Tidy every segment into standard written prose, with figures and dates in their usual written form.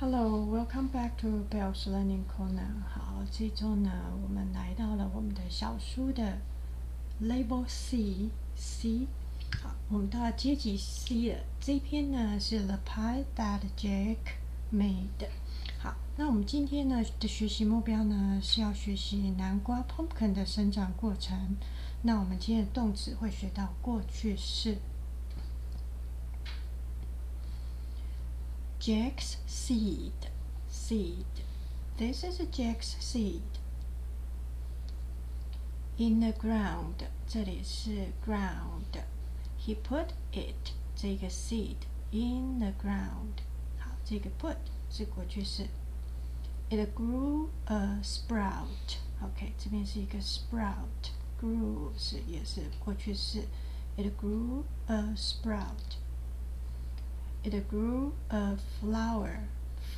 Hello, welcome back to Bell's Learning Corner。好，这周呢，我们来到了我们的小书的 Label C。好，我们到了阶级 C 了。这篇呢是 The Pie That Jack Made。好，那我们今天呢的学习目标呢是要学习南瓜 pumpkin 的生长过程。那我们今天的动词会学到过去式。 Jack's seed. This is a Jack's seed. In the ground. 这里是 ground. He put it. 这个 seed in the ground. 好，这个 put 是过去式。It grew a sprout. OK， 这边是一个 sprout. Grew 是也是过去式。It grew a sprout. It grew a flower.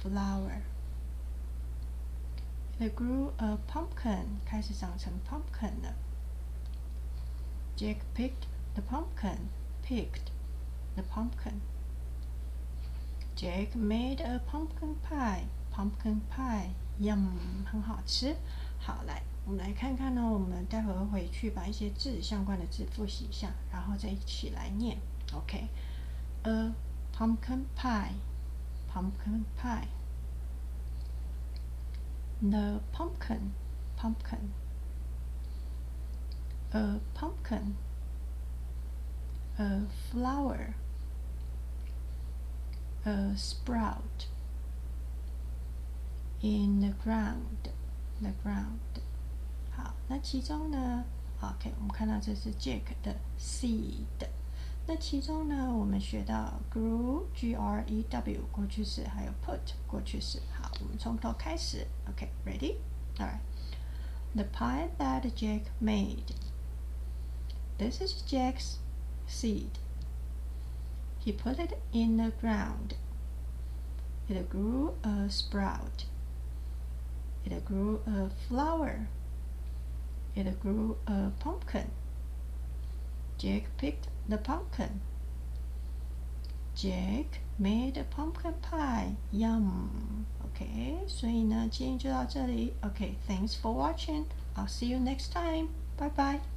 It grew a pumpkin. 开始长成 pumpkin 了。Jack picked the pumpkin. Jack made a pumpkin pie. Yum， 很好吃。好，来，我们来看看呢。我们待会儿回去把一些字相关的字复习一下，然后再一起来念。OK， Pumpkin pie. The pumpkin. A pumpkin. A flower. A sprout. In the ground. 好，那其中呢 ，OK， 我们看到这是 Jack 的 seed。 那其中呢，我们学到 grew 过去式，还有 put 过去式。好，我们从头开始。OK，ready？ Alright. The pie that Jack made. This is Jack's seed. He put it in the ground. It grew a sprout. It grew a flower. It grew a pumpkin. Jack picked the pumpkin. Jack made a pumpkin pie. Yum. Okay, 所以呢，今天就到这里。Okay, thanks for watching. I'll see you next time. Bye bye.